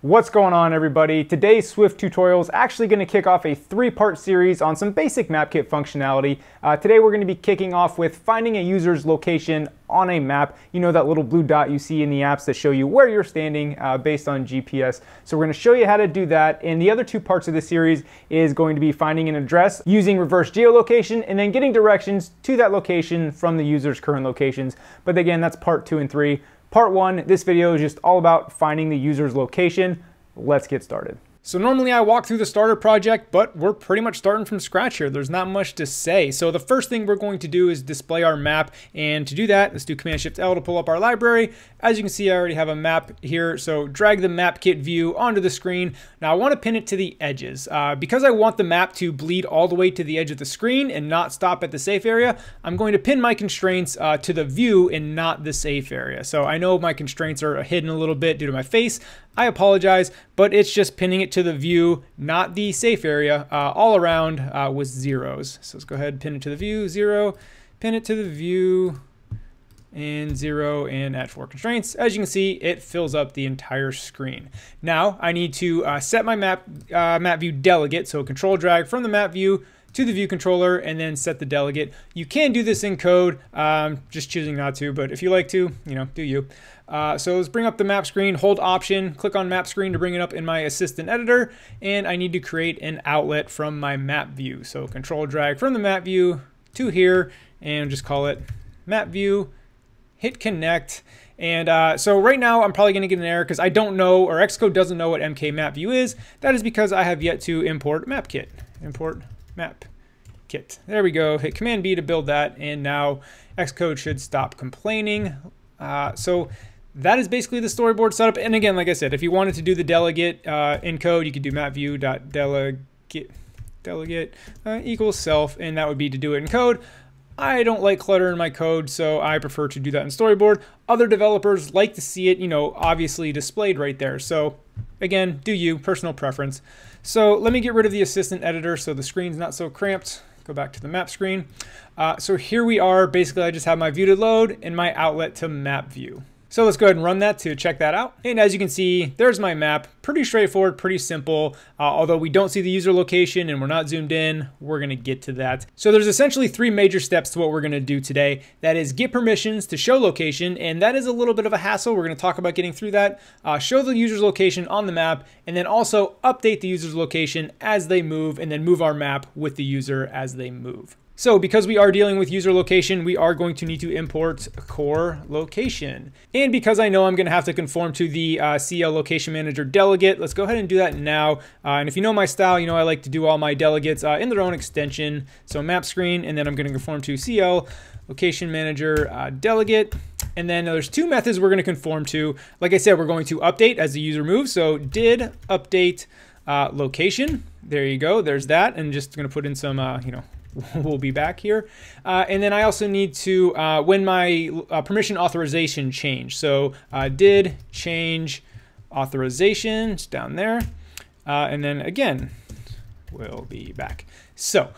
What's going on, everybody? Today's Swift tutorial is actually going to kick off a three-part series on some basic MapKit functionality. Today we're going to be kicking off with finding a user's location on a map. You know, that little blue dot you see in the apps that show you where you're standing based on GPS. So we're going to show you how to do that. And the other two parts of the series is going to be finding an address using reverse geolocation and then getting directions to that location from the user's current locations. But again, that's part 2 and 3. Part 1, this video is just all about finding the user's location. Let's get started. So normally I walk through the starter project, but we're pretty much starting from scratch here. There's not much to say. So the first thing we're going to do is display our map. And to do that, let's do Command-Shift-L to pull up our library. As you can see, I already have a map here. So drag the MapKit view onto the screen. Now I want to pin it to the edges. Because I want the map to bleed all the way to the edge of the screen and not stop at the safe area, I'm going to pin my constraints to the view and not the safe area. So I know my constraints are hidden a little bit due to my face. I apologize, but it's just pinning it to the view, not the safe area, all around with zeros. So let's go ahead and pin it to the view, 0, pin it to the view, and 0, and add 4 constraints. As you can see, it fills up the entire screen. Now I need to set my map view delegate, so control drag from the map view to the view controller and then set the delegate. You can do this in code, just choosing not to, but if you like to, you know, do you. So let's bring up the map screen, hold option, click on map screen to bring it up in my assistant editor, and I need to create an outlet from my map view. So control drag from the map view to here and just call it map view, hit connect. And so right now I'm probably gonna get an error because I don't know, or Xcode doesn't know what MKMapView is. That is because I have yet to import MapKit. Import MapKit. There we go. Hit Command B to build that, and now Xcode should stop complaining. So that is basically the storyboard setup. And again, like I said, if you wanted to do the delegate in code, you could do mapview.delegate equals self, and that would be to do it in code. I don't like clutter in my code, so I prefer to do that in storyboard. Other developers like to see it, you know, obviously displayed right there. So again, do you, personal preference. So let me get rid of the assistant editor so the screen's not so cramped. Go back to the map screen. So here we are. Basically, I just have my view to load and my outlet to map view. So let's go ahead and run that to check that out. And as you can see, there's my map. Pretty straightforward, pretty simple. Although we don't see the user location and we're not zoomed in, we're gonna get to that. So there's essentially 3 major steps to what we're gonna do today. That is get permissions to show location, and that is a little bit of a hassle. We're gonna talk about getting through that. Show the user's location on the map, and then also update the user's location as they move, and then move our map with the user as they move. So because we are dealing with user location, we are going to need to import core location. And because I know I'm gonna have to conform to the CLLocationManager delegate, let's go ahead and do that now. And if you know my style, you know I like to do all my delegates in their own extension. So map screen, and then I'm gonna conform to CLLocationManager delegate. And then there's 2 methods we're gonna conform to. Like I said, we're going to update as the user moves. So did update location. There you go, there's that. And just gonna put in some, you know, we'll be back here. And then I also need to, when my permission authorization change. So did change authorization, it's down there. And then again, we'll be back. So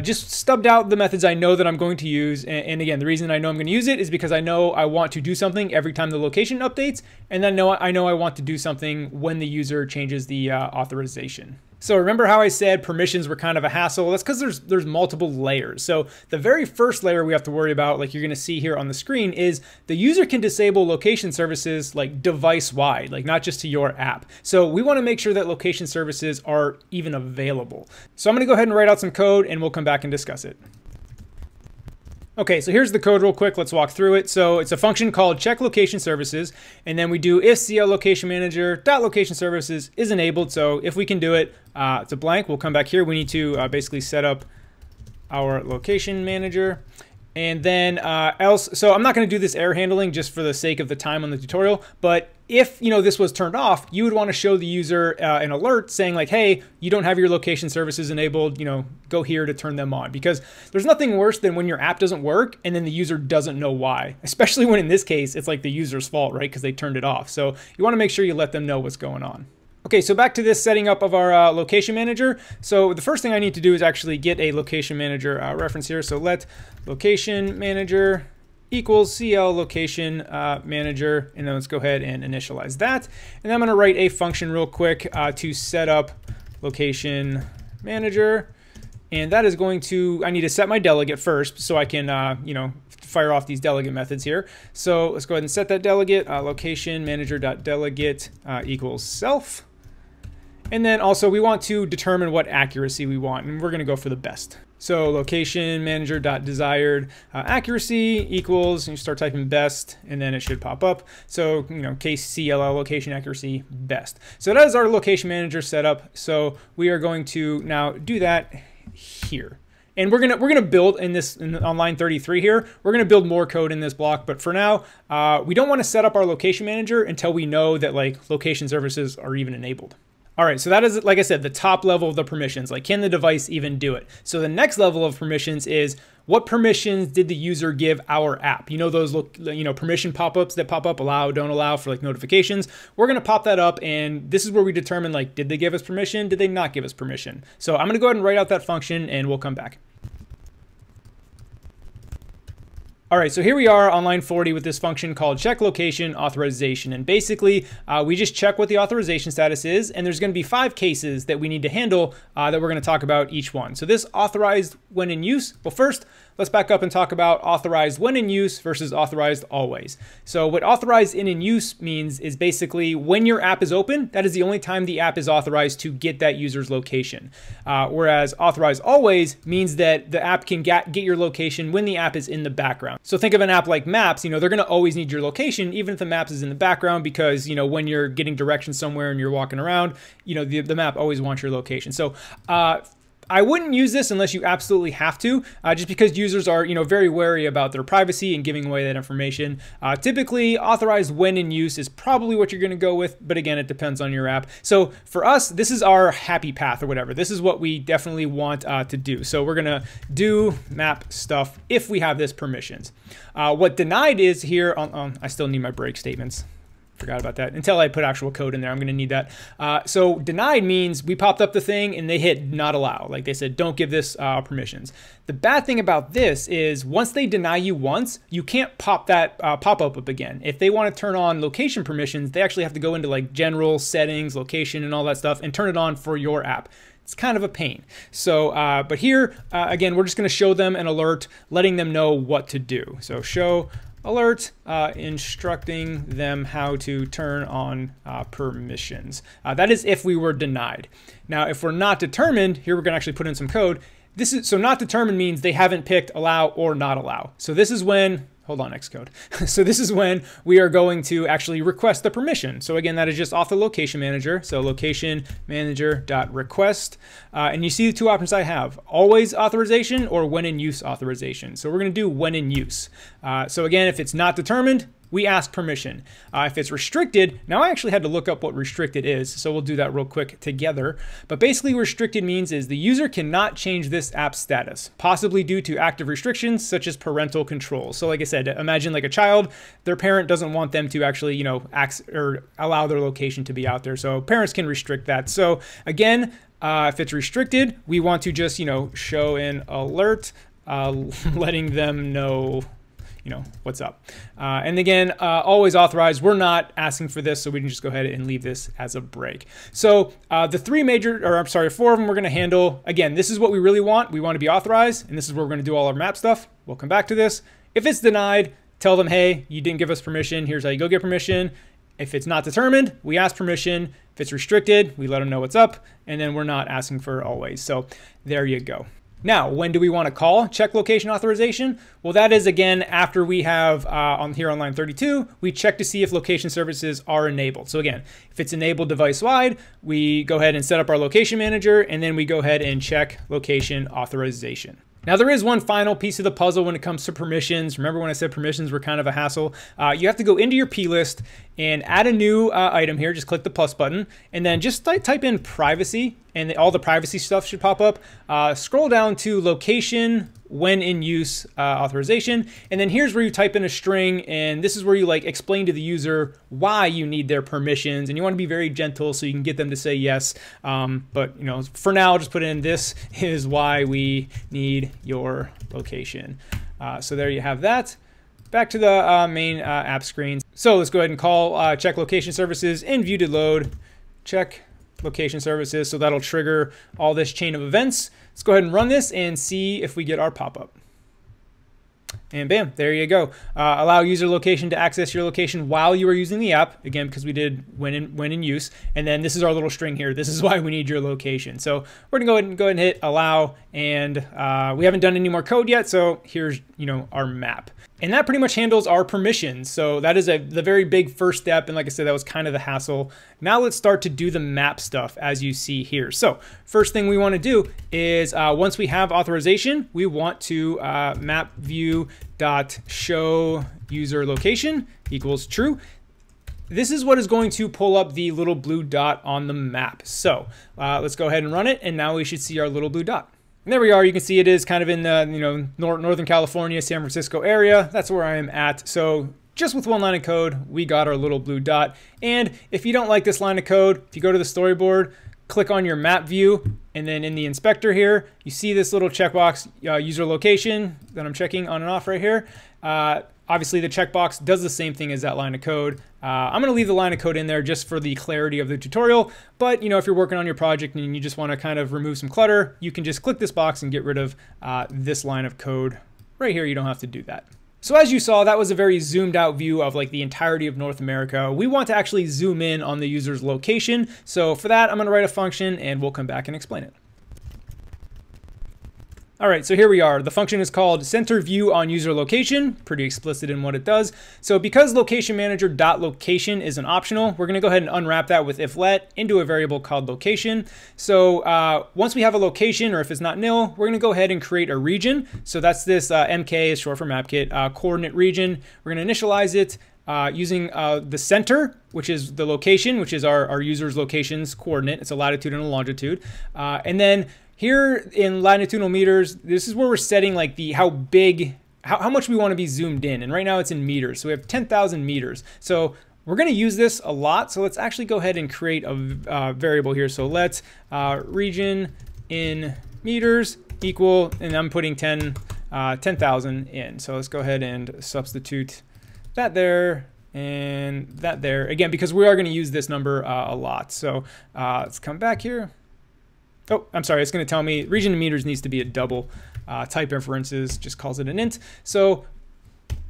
just stubbed out the methods I know that I'm going to use. And again, the reason I know I'm going to use it is because I know I want to do something every time the location updates. And then I know I want to do something when the user changes the authorization. So remember how I said permissions were kind of a hassle? That's because there's multiple layers. So the very first layer we have to worry about, like you're gonna see here on the screen, is the user can disable location services like device-wide, like not just to your app. So we wanna make sure that location services are even available. So I'm gonna go ahead and write out some code and we'll come back and discuss it. Okay, so here's the code real quick. Let's walk through it. So it's a function called check location services, and then we do if CLLocationManager.locationServices is enabled. So if we can do it, it's a blank. We'll come back here. We need to basically set up our location manager. And then else, so I'm not going to do this error handling just for the sake of the time on the tutorial, but if you know this was turned off, you would want to show the user an alert saying like, hey, you don't have your location services enabled, you know, go here to turn them on. Because there's nothing worse than when your app doesn't work and then the user doesn't know why, especially when in this case, it's like the user's fault, right? Because they turned it off. So you want to make sure you let them know what's going on. Okay, so back to this setting up of our location manager. So the first thing I need to do is actually get a location manager reference here. So let location manager equals CLLocationManager, and then let's go ahead and initialize that. And I'm going to write a function real quick to set up location manager, and that is going to, I need to set my delegate first so I can fire off these delegate methods here. So let's go ahead and set that delegate, location manager.delegate equals self. And then also we want to determine what accuracy we want, and we're going to go for the best. So location manager.desired accuracy equals, and you start typing best, and then it should pop up. So, case CLL location accuracy best. So that is our location manager setup. So we are going to now do that here. And we're gonna build on line 33 here. We're gonna build more code in this block, but for now, we don't want to set up our location manager until we know that location services are even enabled. All right, so that is, like I said, the top level of the permissions. Can the device even do it? So the next level of permissions is, what permissions did the user give our app? Those permission pop-ups that pop up, allow, don't allow, for notifications. We're gonna pop that up, and this is where we determine did they give us permission? Did they not give us permission? So I'm gonna go ahead and write out that function, and we'll come back. All right, so here we are on line 40 with this function called check location authorization. And basically, we just check what the authorization status is, and there's gonna be 5 cases that we need to handle that we're gonna talk about each one. So this authorized when in use, well first, let's back up and talk about authorized when in use versus authorized always. So what authorized in use means is basically when your app is open, that is the only time the app is authorized to get that user's location. Whereas authorized always means that the app can get your location when the app is in the background. So think of an app like Maps, they're going to always need your location, even if the Maps is in the background, because, when you're getting directions somewhere and you're walking around, the map always wants your location. So, I wouldn't use this unless you absolutely have to, just because users are, very wary about their privacy and giving away that information. Typically, authorized when in use is probably what you're going to go with, but again, it depends on your app. So for us, this is our happy path or whatever. This is what we definitely want to do. So we're going to do map stuff if we have this permissions. What denied is here on, I still need my break statements. Forgot about that. Until I put actual code in there, I'm going to need that. So denied means we popped up the thing and they hit not allow. They said, don't give this permissions. The bad thing about this is once they deny you once, you can't pop that pop-up up again. If they want to turn on location permissions, they actually have to go into general settings, location, and all that stuff and turn it on for your app. It's kind of a pain. So, but here, again, we're just going to show them an alert, letting them know what to do. So show alert, instructing them how to turn on permissions. That is if we were denied. Now, if we're not determined, here we're gonna actually put in some code. This is, so not determined means they haven't picked allow or not allow. So this is when, hold on, Xcode. So this is when we are going to actually request the permission. So again, that is just off the location manager. So location manager.request. And you see the two options I have, always authorization or when in use authorization. So we're gonna do when in use. So again, if it's not determined, we ask permission. If it's restricted, now I actually had to look up what restricted is, so we'll do that real quick together. But basically restricted means is the user cannot change this app status, possibly due to active restrictions such as parental control. So like I said, imagine a child, their parent doesn't want them to actually, allow their location to be out there. So parents can restrict that. So again, if it's restricted, we want to just, show an alert, letting them know what's up. And again, always authorized. We're not asking for this, so we can just go ahead and leave this as a break. So the four of them we're gonna handle. Again, this is what we really want. We wanna be authorized, and this is where we're gonna do all our map stuff. We'll come back to this. If it's denied, tell them, hey, you didn't give us permission. Here's how you go get permission. If it's not determined, we ask permission. If it's restricted, we let them know what's up, and then we're not asking for always. So there you go. Now, when do we want to call check location authorization? Well, that is again, after we have here on line 32, we check to see if location services are enabled. So again, if it's enabled device-wide, we go ahead and set up our location manager, and then we go ahead and check location authorization. Now there is one final piece of the puzzle when it comes to permissions. Remember when I said permissions were kind of a hassle? You have to go into your plist and add a new item here. Just click the plus button and then just type in privacy, and all the privacy stuff should pop up. Scroll down to location when in use authorization, and then here's where you type in a string, and this is where you explain to the user why you need their permissions, and you want to be very gentle so you can get them to say yes. But for now, I'll just put in this is why we need your location. So there you have that. Back to the main app screen. So let's go ahead and call check location services in view to load, check location services. So that'll trigger all this chain of events. Let's go ahead and run this and see if we get our pop-up. And bam, there you go. Allow user location to access your location while you are using the app. Again, because we did when in use. And then this is our little string here. This is why we need your location. So we're gonna go ahead and hit allow. And we haven't done any more code yet. So here's our map. And that pretty much handles our permissions. So that is the very big first step. And like I said, that was kind of the hassle. Now let's start to do the map stuff as you see here. So first thing we want to do is once we have authorization, we want to map view dot show user location equals true. This is what is going to pull up the little blue dot on the map. So let's go ahead and run it. And now we should see our little blue dot. And there we are. You can see it is kind of in the Northern California, San Francisco area. That's where I am at. So just with one line of code, we got our little blue dot. And if you don't like this line of code, if you go to the storyboard, click on your map view, and then in the inspector here, you see this little checkbox, user location, that I'm checking on and off right here. Obviously, the checkbox does the same thing as that line of code. I'm going to leave the line of code in there just for the clarity of the tutorial. But if you're working on your project and you just want to kind of remove some clutter, you can just click this box and get rid of this line of code right here. You don't have to do that. So as you saw, that was a very zoomed out view of like the entirety of North America. We want to actually zoom in on the user's location. So for that, I'm going to write a function and we'll come back and explain it. All right, so here we are. The function is called center view on user location, pretty explicit in what it does. So because location manager.location is an optional, we're gonna go ahead and unwrap that with if let into a variable called location. So once we have a location, or if it's not nil, we're gonna go ahead and create a region. So that's this MK, is short for MapKit, coordinate region. We're gonna initialize it using the center, which is the location, which is our user's location's coordinate. It's a latitude and a longitude. And then here in latitudinal meters, this is where we're setting like the how much we want to be zoomed in. And right now it's in meters. So we have 10,000 meters. So we're going to use this a lot. So let's actually go ahead and create a variable here. So let's region in meters equal, and I'm putting 10,000 in. So let's go ahead and substitute that there and that there. Again, because we are going to use this number a lot. So let's come back here. Oh, I'm sorry, it's gonna tell me region in meters needs to be a double. Type inferences just calls it an int. So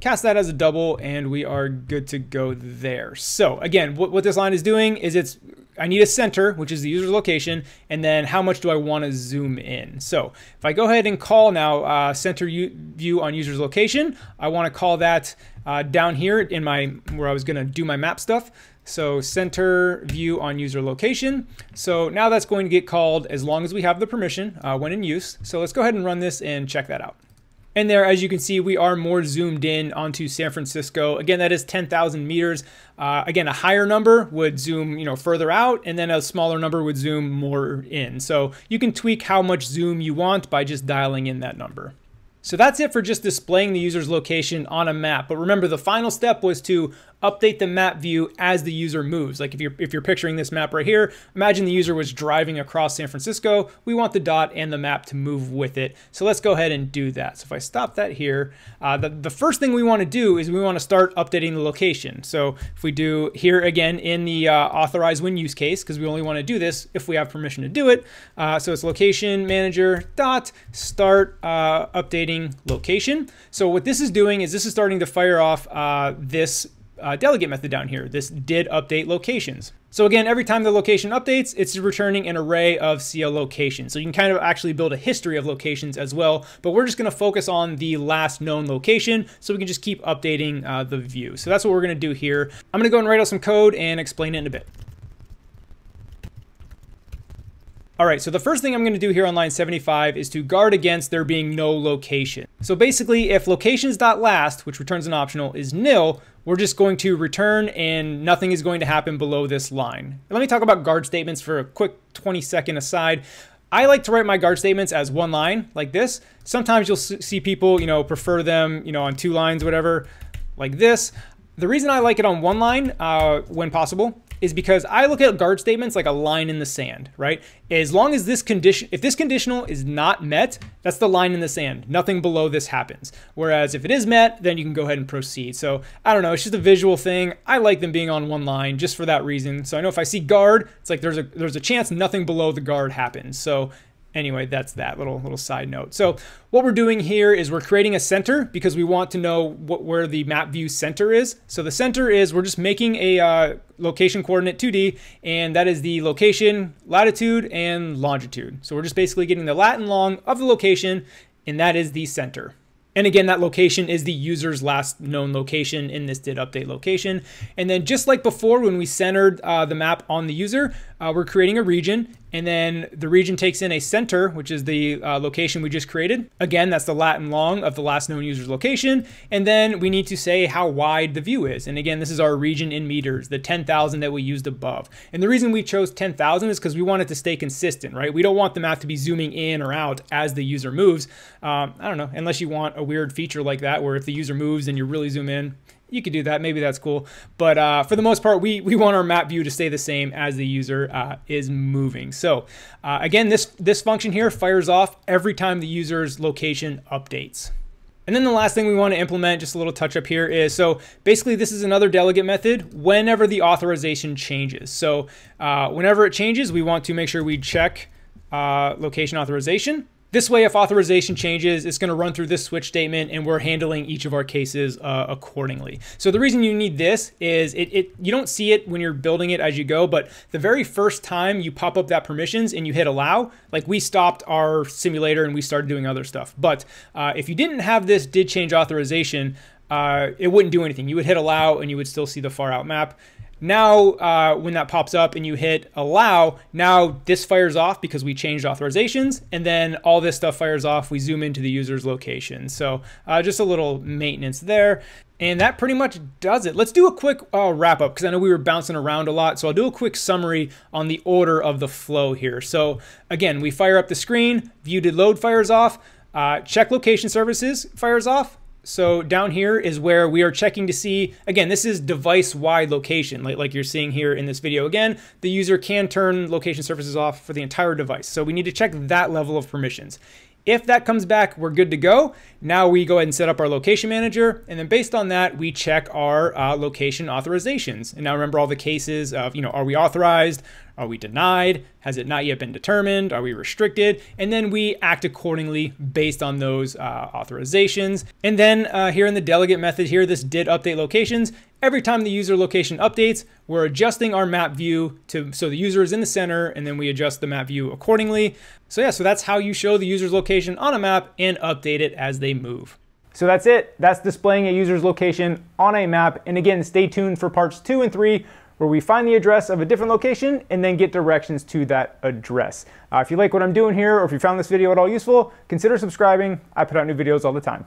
cast that as a double and we are good to go there. So again, what this line is doing is I need a center, which is the user's location, and then how much do I wanna zoom in? So if I go ahead and call now center view on user's location, I wanna call that down here in where I was gonna do my map stuff. So center view on user location. So now that's going to get called as long as we have the permission when in use. So let's go ahead and run this and check that out. And there, as you can see, we are more zoomed in onto San Francisco. Again, that is 10,000 meters. Again, a higher number would zoom further out, and then a smaller number would zoom more in. So you can tweak how much zoom you want by just dialing in that number. So that's it for just displaying the user's location on a map. But remember, the final step was to update the map view as the user moves. Like if you're picturing this map right here, imagine the user was driving across San Francisco. We want the dot and the map to move with it. So let's go ahead and do that. So if I stop that here, the first thing we want to do is we want to start updating the location. So if we do here again in the authorize when use case, because we only want to do this if we have permission to do it. So it's location manager dot start updating location. So what this is doing is this is starting to fire off this delegate method down here. This did update locations. So again, every time the location updates, it's returning an array of CL locations. So you can kind of actually build a history of locations as well, but we're just going to focus on the last known location so we can just keep updating the view. So that's what we're going to do here. I'm going to go and write out some code and explain it in a bit. All right, so the first thing I'm gonna do here on line 75 is to guard against there being no location. So basically, if locations.last, which returns an optional, is nil, we're just going to return and nothing is going to happen below this line. And let me talk about guard statements for a quick 20-second aside. I like to write my guard statements as one line, like this. Sometimes you'll see people, prefer them, on two lines, whatever, like this. The reason I like it on one line when possible is because I look at guard statements like a line in the sand, right? As long as this condition, if this conditional is not met, that's the line in the sand. Nothing below this happens. Whereas if it is met, then you can go ahead and proceed. So I don't know, it's just a visual thing. I like them being on one line just for that reason. So I know if I see guard, it's like there's a chance nothing below the guard happens. So anyway, that's that little side note. So what we're doing here is we're creating a center because we want to know where the map view center is. So the center is, we're just making a location coordinate 2D, and that is the location, latitude, and longitude. So we're just basically getting the lat and long of the location, and that is the center. And again, that location is the user's last known location in this did update location. And then just like before, when we centered the map on the user, we're creating a region, and then the region takes in a center, which is the location we just created. Again, that's the lat and long of the last known user's location. And then we need to say how wide the view is. And again, this is our region in meters, the 10,000 that we used above. And the reason we chose 10,000 is because we want it to stay consistent, right? We don't want the map to be zooming in or out as the user moves. I don't know, unless you want a weird feature like that, where if the user moves and you really zoom in, you could do that, maybe that's cool. But for the most part, we want our map view to stay the same as the user is moving. So again, this function here fires off every time the user's location updates. And then the last thing we want to implement, just a little touch up here, is, so basically this is another delegate method whenever the authorization changes. So whenever it changes, we want to make sure we check location authorization. This way, if authorization changes, it's gonna run through this switch statement, and we're handling each of our cases accordingly. So the reason you need this is you don't see it when you're building it as you go, but the very first time you pop up that permissions and you hit allow, like we stopped our simulator and we started doing other stuff. But if you didn't have this did change authorization, it wouldn't do anything. You would hit allow and you would still see the far out map. Now, when that pops up and you hit allow, now this fires off because we changed authorizations, and then all this stuff fires off. We zoom into the user's location. So just a little maintenance there. And that pretty much does it. Let's do a quick wrap up, because I know we were bouncing around a lot. So I'll do a quick summary on the order of the flow here. So again, we fire up the screen, view did load fires off, check location services fires off. So down here is where we are checking to see, again, this is device-wide location, like you're seeing here in this video. Again, the user can turn location services off for the entire device. So we need to check that level of permissions. If that comes back, we're good to go. Now we go ahead and set up our location manager. And then based on that, we check our location authorizations. And now remember all the cases of, you know, are we authorized? Are we denied? Has it not yet been determined? Are we restricted? And then we act accordingly based on those authorizations. And then here in the delegate method here, this did update locations. Every time the user location updates, we're adjusting our map view so the user is in the center, and then we adjust the map view accordingly. So yeah, so that's how you show the user's location on a map and update it as they move. So that's it. That's displaying a user's location on a map. And again, stay tuned for parts 2 and 3, where we find the address of a different location and then get directions to that address. If you like what I'm doing here, or if you found this video at all useful, consider subscribing. I put out new videos all the time.